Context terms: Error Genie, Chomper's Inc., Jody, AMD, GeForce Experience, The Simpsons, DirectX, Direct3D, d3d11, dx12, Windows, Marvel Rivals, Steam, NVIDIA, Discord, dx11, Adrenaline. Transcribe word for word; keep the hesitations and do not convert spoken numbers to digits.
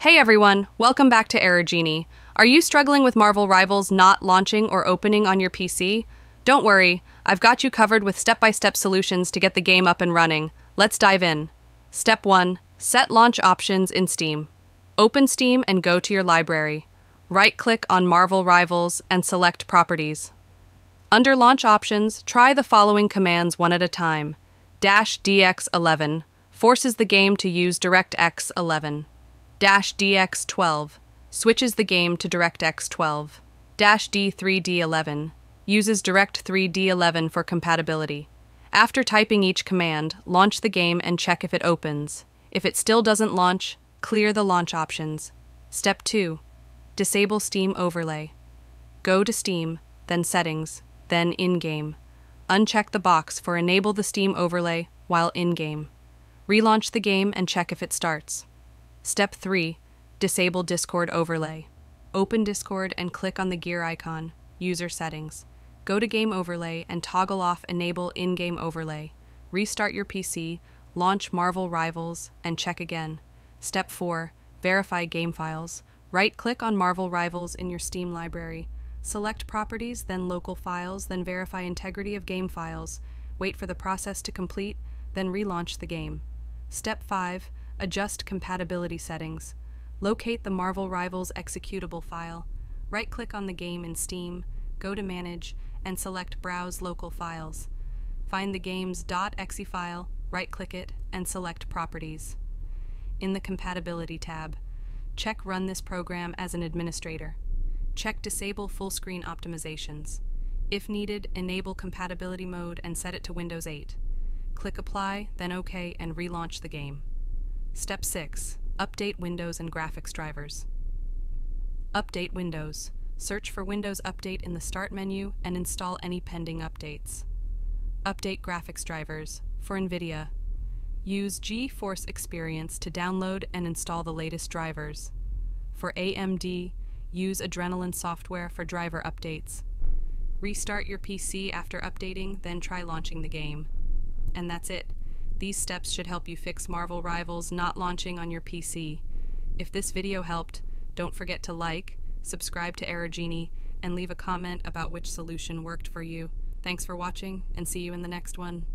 Hey everyone, welcome back to Error Genie. Are you struggling with Marvel Rivals not launching or opening on your P C? Don't worry, I've got you covered with step-by-step solutions to get the game up and running. Let's dive in. Step one. Set launch options in Steam. Open Steam and go to your library. Right-click on Marvel Rivals and select Properties. Under Launch Options, try the following commands one at a time. dash D X eleven forces the game to use DirectX eleven. dash D X twelve switches the game to DirectX twelve. dash D three D eleven uses Direct three D eleven for compatibility. After typing each command, launch the game and check if it opens. If it still doesn't launch, clear the launch options. Step two. Disable Steam Overlay. Go to Steam, then Settings, then In-Game. Uncheck the box for Enable the Steam Overlay while in-game. Relaunch the game and check if it starts. Step three. Disable Discord Overlay. Open Discord and click on the gear icon, User Settings. Go to Game Overlay and toggle off Enable In-Game Overlay. Restart your P C, launch Marvel Rivals, and check again. Step four. Verify Game Files. Right-click on Marvel Rivals in your Steam library. Select Properties, then Local Files, then verify integrity of game files. Wait for the process to complete, then relaunch the game. Step five. Adjust compatibility settings. Locate the Marvel Rivals executable file. Right-click on the game in Steam, go to Manage, and select Browse Local Files. Find the game's .exe file, right-click it, and select Properties. In the Compatibility tab, check Run this program as an administrator. Check Disable Full-Screen Optimizations. If needed, enable compatibility mode and set it to Windows eight. Click Apply, then OK, and relaunch the game. Step six. Update Windows and graphics drivers. Update Windows. Search for Windows Update in the Start menu and install any pending updates. Update graphics drivers for NVIDIA. Use GeForce Experience to download and install the latest drivers. For A M D, use Adrenaline software for driver updates. Restart your P C after updating, then try launching the game. And that's it. These steps should help you fix Marvel Rivals not launching on your P C. If this video helped, don't forget to like, subscribe to Error Genie, and leave a comment about which solution worked for you. Thanks for watching, and see you in the next one.